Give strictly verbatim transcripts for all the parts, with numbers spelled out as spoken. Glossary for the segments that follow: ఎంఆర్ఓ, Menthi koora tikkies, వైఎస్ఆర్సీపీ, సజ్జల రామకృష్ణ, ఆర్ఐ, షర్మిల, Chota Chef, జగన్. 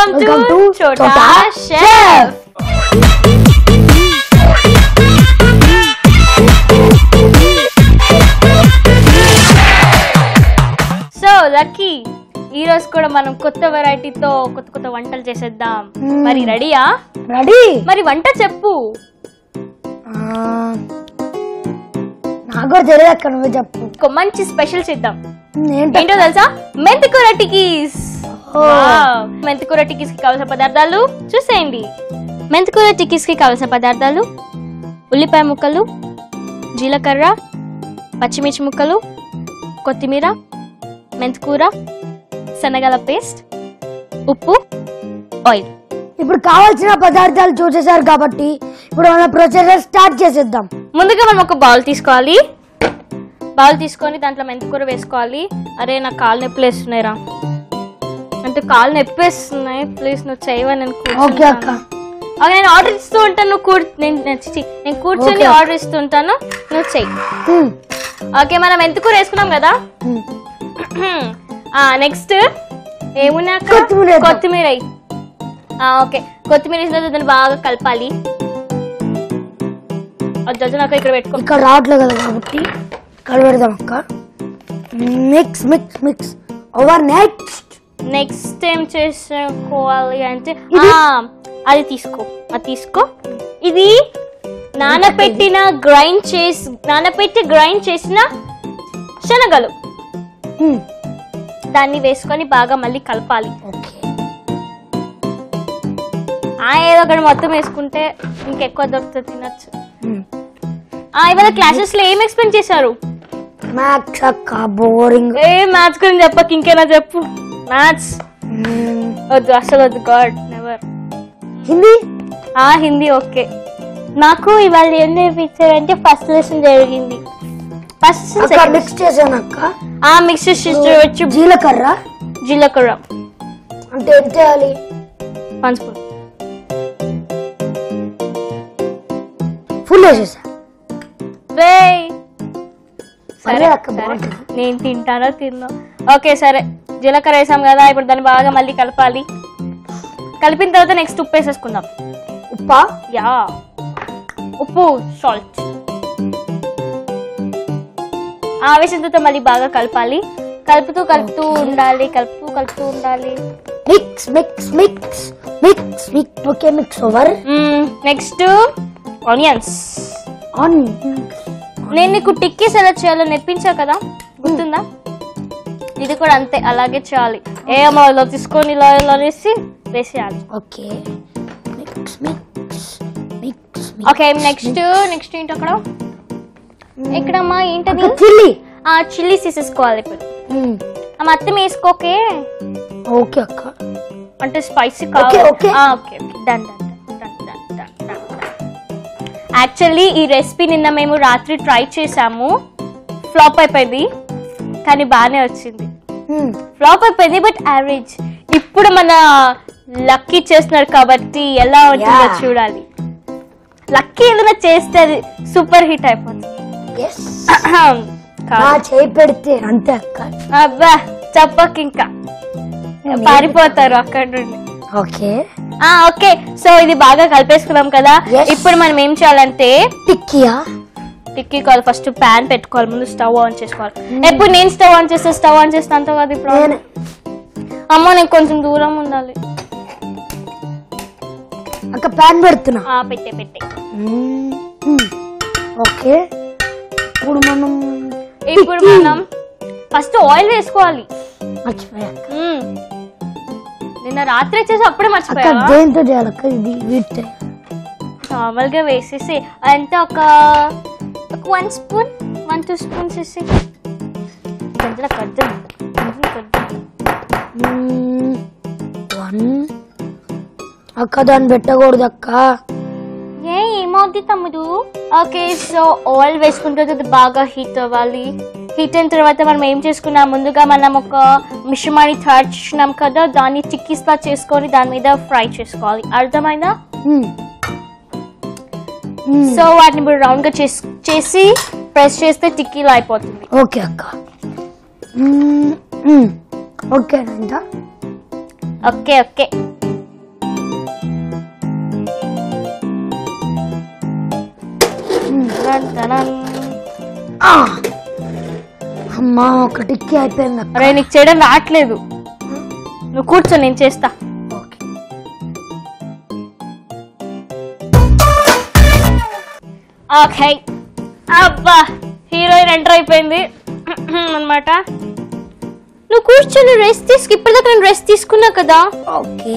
Welcome, Welcome to, to Chota, Chota Chef. So Lucky, ee roju kuda manam kotta variety tho kotta kotta vantalu cheseddam. Mari ready ah? Ready. Mari vanta cheppu. Ah. Naagu teliyadu kanu cheppu. Ko manchi special cheddam. Ento telusa? Menthi koora tikkies. Wow. Menthi koora tikkies ki kavalsa padarthalu chuseyandi. Menthi koora tikkies ki kavalsa padarthalu ullipaya mukkalu, jeelakarra, pachimichi mukkalu, kottimira, menthi koora, sanagala paste, uppu, oil. Ippudu kavalsina padarthalu chusesaru kabatti ippudu mana process start cheseddam. Munduga manam oka bowl teeskovali. Bowl teeskoni dantlo menthi koora veskovali. Are na kaalu neppu lestunayra. అంటే కాళ్ళు నొప్పేస్తున్నాయి, please నువ్వు చేయవని నేను order ఇస్తూ ఉంటాను. నేను కూర్చొని order ఇస్తూ ఉంటాను, నువ్వు చెయ్యి. ఓకే, మనం మెంతి కూర వేసుకున్నాం కదా. నెక్స్ట్ ఏమున్నా, కొత్తిమీర. ఓకే, కొత్తిమీర వేసిన దాన్ని బాగా కలపాలి. అది నాకు ఇక్కడ పెట్టుకో, ఇక్కడ రావట్లేదు కదా కాబట్టి కలపెడదాం అక్క. Mix mix mix over next next ఏం చేసుకోవాలి అంటే అది తీసుకో, అది తీసుకో. ఇది నానబెట్టిన గ్రైండ్ చేసి నానబెట్టి గ్రైండ్ చేసిన శనగలు. దాన్ని వేసుకొని బాగా మళ్ళీ కలపాలి. ఏదో ఒకటి మొత్తం వేసుకుంటే ఇంకెక్కువ దొరుకుతుంది, తినచ్చు. ఇవాళ క్లాసెస్ లో ఏం ఎక్స్ప్లెయిన్ చేశారు? ఏ మ్యాథ్స్ గురించి చెప్పకు, ఇంకేనా చెప్పు. Maths? Hmm. Oh, Asal of God, never. Hindi? Ah, Hindi, okay. Naku ivallu em chepicharu ante first lesson jarigindi. First lesson akka mix chesanu akka. Ah, mix chesaru. Jeelakarra? Jeelakarra. Ante em cheyali? one spoon. Full chesa. Vey. Sare akka baagundi. Nenu tintana tinno. Okay, sare. జీలకర్ర వేసాం కదా, ఇప్పుడు దాన్ని బాగా మళ్ళీ కలపాలి. కలిపిన తర్వాత నెక్స్ట్ ఉప్పు వేసేసుకుందాం. ఉప్పా? యా, ఉప్పు, సాల్ట్ వేసిన తర్వాత మళ్ళీ బాగా కలపాలి. కలుపుతూ కలుపుతూ ఉండాలి, కలుపుతూ కలుపుతూ ఉండాలి. Mix mix mix mix mix okay, mix over. Next onions. Onions నేను నీకు టిక్కీస్ ఎలా చేయాలో నేర్పించా కదా, గుర్తుందా? ఇది కూడా అంతే, అలాగే చేయాలి. ఏ అమ్మ తీసుకొని ఇలా ఇలా వేసి వేసేయాలి. Okay, okay. నెక్స్ట్ నెక్స్ట్ ఏంటి అక్కడ ఇక్కడమ్మా ఏంటది? చిల్లీ. చిల్లీస్ వేసేసుకోవాలి ఇప్పుడు. మొత్తం వేసుకోకే. ఓకే అక్క, అంటే స్పైసీ కావాలి. Okay, done done done done. Actually ఈ రెసిపీ నిన్న మేము రాత్రి ట్రై చేసాము, ఫ్లాప్ అయిపోయింది. కానీ బాగానే వచ్చింది, ఫ్లాప్ అయిపోయింది, బట్ యావరేజ్. ఇప్పుడు మన లక్కీ చేస్తున్నారు కాబట్టి ఎలా వచ్చిందో చూడాలి. లక్కీ ఏదైనా చేస్తే అది సూపర్ హిట్ అయిపోతుంది. అబ్బా చెప్పక, ఇంకా పారిపోతారు అక్కడ నుండి. Okay, okay. సో ఇది బాగా కలిపేసుకున్నాం కదా, ఇప్పుడు మనం ఏం చేయాలంటే టిక్కియా టిక్కీ కావాలి. ఫస్ట్ ప్యాన్ పెట్టుకోవాలి, ముందు స్టవ్ ఆన్ చేసుకోవాలి. ఎప్పుడు నేను స్టవ్ ఆన్ చేస్తా, స్టవ్ ఆన్ చేస్తా అంత కాదు. ఇప్పుడు అమ్మ నేను కొంచెం దూరం ఉండాలి. ప్యాన్ పెడుతున్నా, పెట్టే పెట్టే. ఓకే, ఇప్పుడు మనం ఇప్పుడు మనం ఫస్ట్ ఆయిల్ వేసుకోవాలి. మర్చిపోయా, నిన్న రాత్రి వచ్చేసి అప్పుడే మర్చిపోయా. నార్మల్గా వేసేసి అంతా ఒక one spoon one two spoons వేసి కొంచెం కద్దాం. వన్ అక్క, దాన్ని పెట్టకూడదు అక్క, ఏ ఏమవుద్ది తమ్ముడు. ఓకే, సో ఆయిల్ వేసుకుంటే బాగా హీట్ అవ్వాలి. హీట్ అయిన తర్వాత మనం ఏం చేసుకున్నాం, ముందుగా మనం ఒక మిశ్రమాన్ని తాడ్చున్నాం కదా, దాన్ని చిక్కిస్లా చేసుకొని దాని మీద ఫ్రై చేసుకోవాలి. అర్థమైనా? సో వాటిని ఇప్పుడు రౌండ్ గా చేసి ప్రెస్ చేస్తే టిక్కీలా అయిపోతుంది. ఓకే అక్క, ఓకే ఓకే ఓకే. అమ్మా ఒక టిక్కీ అయిపోయింది. అరే నీకు చేయడం రావట్లేదు, నువ్వు కూర్చో నేను చేస్తా. ఓకే అబ్బా హీరోయిన్ ఎంటర్ అయిపోయింది అన్నమాట. నువ్వు కూర్చొని రెస్ట్ తీసుకు, ఇప్పటిదాకా నేను రెస్ట్ తీసుకున్నా కదా. ఓకే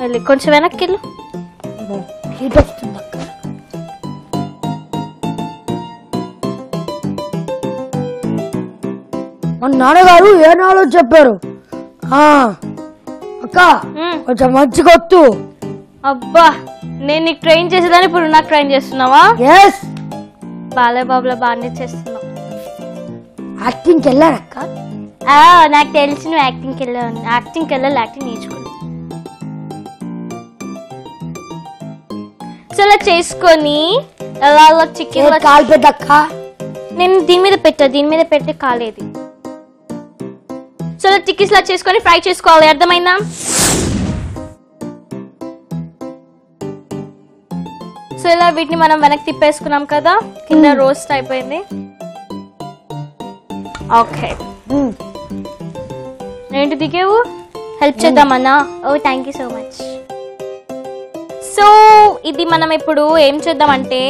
మళ్ళీ కొంచెం వెనక్కి వెళ్ళు, హీట్ వస్తుంది. మా నాన్నగారు ఏ నాలో చెప్పారు అక్క, కొంచెం మంచిగా వద్దు. అబ్బా నేను నీకు ట్రైన్ చేసేదాన్ని, ఇప్పుడు నాకు ట్రైన్ చేస్తున్నావా? ఎస్ బాలయ్య బాబులో బాగానే చేస్తున్నావు. యాక్టింగ్కి వెళ్ళాను అక్క. నాకు తెలిసి నువ్వు యాక్టింగ్కి వెళ్ళావు. యాక్టింగ్కి వెళ్ళాలి, యాక్టింగ్ నేర్చుకున్నాను. సో అలా చేసుకొని అలా చికెన్ కాలు పెద్దక్క, నేను దీని మీద పెట్టా, దీని మీద పెడితే కాలేదు. సో అలా టిక్కీస్ లా చేసుకొని ఫ్రై చేసుకోవాలి, అర్థమైందా? సో ఇలా వీటిని మనం వెనక్కి తిప్పేసుకున్నాం కదా, కింద రోస్ట్ అయిపోయింది. ఓకే ఏంటి దిగేవు, హెల్ప్ చేద్దామన్నా? Oh thank you so much. So ఇది మనం ఇప్పుడు ఏం చేద్దామంటే,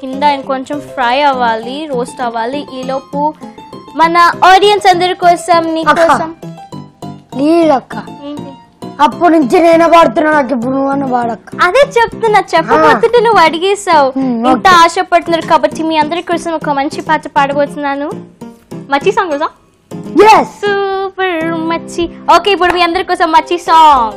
కింద ఇంకొంచెం ఫ్రై అవ్వాలి, రోస్ట్ అవ్వాలి. ఈలోపు మన ఆడియన్స్ అందరి కోసం నీ కోసం నీలక్క అప్పుడు నుంచి నేను పాడుతున్నా, నాకు ఇప్పుడు నువ్వు పాడక్క. అదే చెప్తున్నా, చెప్పబోతుంటే నువ్వు అడిగేసావు. ఇంత ఆశపడుతున్నారు కాబట్టి మీ అందరి కోసం ఒక మంచి పాట పాడబోతున్నాను. మచ్చి సాంగ్ కోసం సూపర్ మచ్చి. ఓకే ఇప్పుడు మీ అందరి కోసం మచ్చి సాంగ్.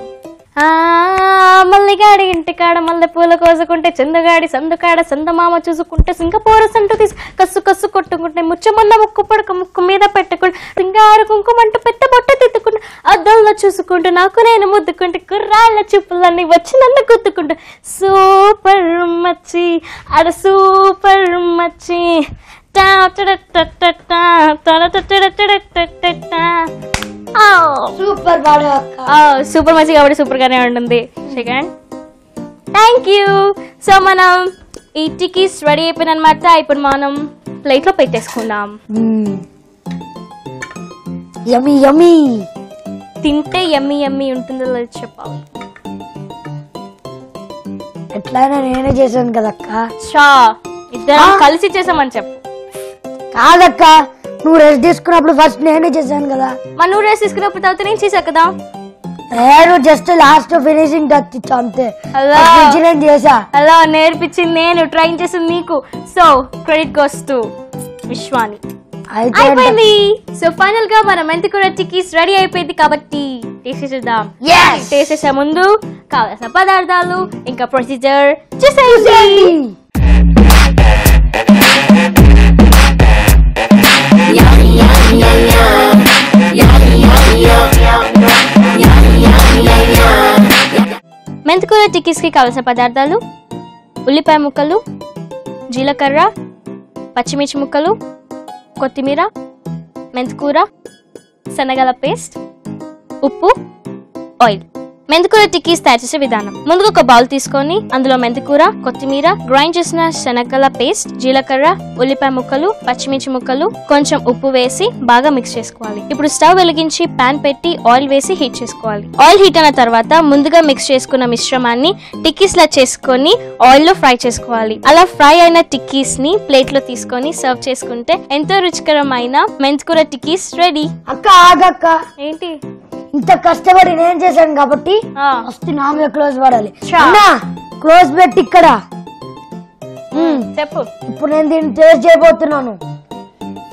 మల్లిగాడి ఇంటికాడ మల్లె పూల కోసుకుంటే, చందుగాడి సందుకాడ సందమామ చూసుకుంటే, సింగపూర సంటు తీసు కసు కసు కొట్టుకుంటే, ముచ్చమల్ల ముక్కు పడక ముక్కు మీద పెట్టుకుంటే, సింగారు కుంకుమంటూ పెద్ద బొట్ట తిట్టుకుంటూ, అద్దంలో చూసుకుంటూ నాకు నేను ముద్దుకుంటే, కుర్రాళ్ళ చెప్పులన్నీ వచ్చి నన్ను గుద్దుకుంటూ, సూపర్ మచ్చి అడ సూపర్ మచ్చి. సూపర్ సూపర్ మంచి కాబట్టి సూపర్ గానే ఉంటుంది. Second thank you. సో మనం ఈ టిక్కీస్ రెడీ అయిపోయిన అనమాట. ఇప్పుడు మనం ప్లేట్ లో పెట్టేసుకుందాం. యమ్మీ యమ్మీ తింటే యమ్మీ యమ్మీ ఉంటుందో చెప్పాలి. ఎట్లయినా నేనే చేశాను కదక్క, ఇద్దరం కలిసి చేసామని చెప్పు. కాదక్క నువ్వు రెస్ట్ తీసుకున్నప్పుడు ఫస్ట్ నేనే చేశాను కదా. మరి నువ్వు రెస్ట్ తీసుకున్నప్పుడు తర్వాత నేను చేశా కదా. నేను జస్ట్ లాస్ట్ ఫినిషింగ్ టచ్ ఇచ్చా అంతే. నేను చేసా, అలా నేర్పించింది నేను, ట్రైన్ చేసింది నీకు. సో క్రెడిట్ గోస్ టు విశ్వాని. అయిపోయింది. సో ఫైనల్ గా మన మెంతి కూర టిక్కీస్ రెడీ అయిపోయింది కాబట్టి టేస్ట్ చేద్దాం. టేస్ట్ చేసే ముందు కావాల్సిన పదార్థాలు ఇంకా ప్రొసీజర్ చూసేయండి. మెంతి కూర టిక్కీస్ కి కావలసిన పదార్థాలు: ఉల్లిపాయ ముక్కలు, జీలకర్ర, పచ్చిమిర్చి ముక్కలు, కొత్తిమీర, మెంతికూర, శనగల పేస్ట్, ఉప్పు, ఆయిల్. మెంతి కూర టిక్కీస్ తయారు చేసే విధానం: ముందుగా ఒక బౌల్ తీసుకొని అందులో మెంతికూర, కొత్తిమీర, గ్రైండ్ చేసిన శనగల పేస్ట్, జీలకర్ర, ఉల్లిపాయ ముక్కలు, పచ్చిమిర్చి ముక్కలు, కొంచెం ఉప్పు వేసి బాగా మిక్స్ చేసుకోవాలి. ఇప్పుడు స్టవ్ వెలిగించి ప్యాన్ పెట్టి ఆయిల్ వేసి హీట్ చేసుకోవాలి. ఆయిల్ హీట్ అయిన తర్వాత ముందుగా మిక్స్ చేసుకున్న మిశ్రమాన్ని టిక్కీస్ లా చేసుకొని ఆయిల్ లో ఫ్రై చేసుకోవాలి. అలా ఫ్రై అయిన టిక్కీస్ ని ప్లేట్ లో తీసుకొని సర్వ్ చేసుకుంటే ఎంతో రుచికరమైన మెంతికూర టిక్కీస్ రెడీ. అక్క ఆగక్క, ఏంటి ఇంత కష్టపడి నేను చేశాను కాబట్టి ఫస్ట్ నా మీద క్లోజ్ పడాలి. క్లోజ్ పెట్టి ఇక్కడ చెప్పు. ఇప్పుడు నేను దీన్ని టేస్ట్ చేయబోతున్నాను.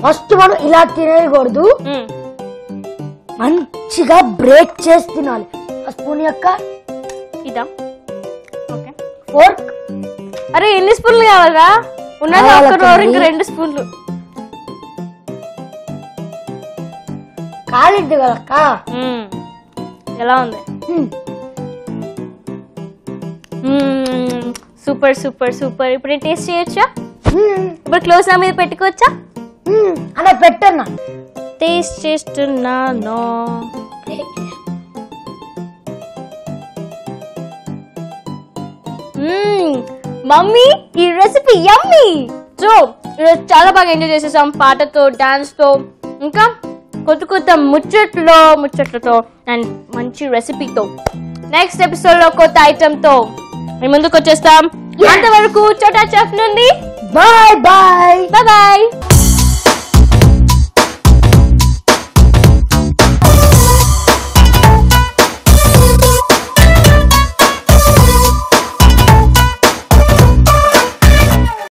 ఫస్ట్ మనం ఇలా తినేయకూడదు, మంచిగా బ్రేక్ చేసి తినాలి. స్పూన్ యొక్క ఇదా ఫోర్క్. అరే ఎన్ని స్పూన్లు కావాలరా? ఉన్నది ఇంక రెండు స్పూన్లు కాలింది కదక్క. ఎలా ఉంది? Super super super. ఇప్పుడు టేస్ట్ చేయొచ్చా? ఇప్పుడు క్లోజ్ నా మీద పెట్టుకోవచ్చా? అలా పెట్టున్నా, టేస్ట్ చేస్తున్నాను. మమ్మీ ఈ రెసిపీ యమ్మీ. సో ఈరోజు చాలా బాగా ఎంజాయ్ చేసేసాం పాటతో, డాన్స్తో, ఇంకా కొత్త కొత్త ముచ్చట్లో ముచ్చట్లతో అండ్ మంచి రెసిపీతో. నెక్స్ట్ ఎపిసోడ్లో కొత్త ఐటెంతో మేము ముందుకు వచ్చేస్తాం. అంతవరకు చోటా చెఫ్ నుండి బాయ్ బాయ్ బాయ్ బాయ్.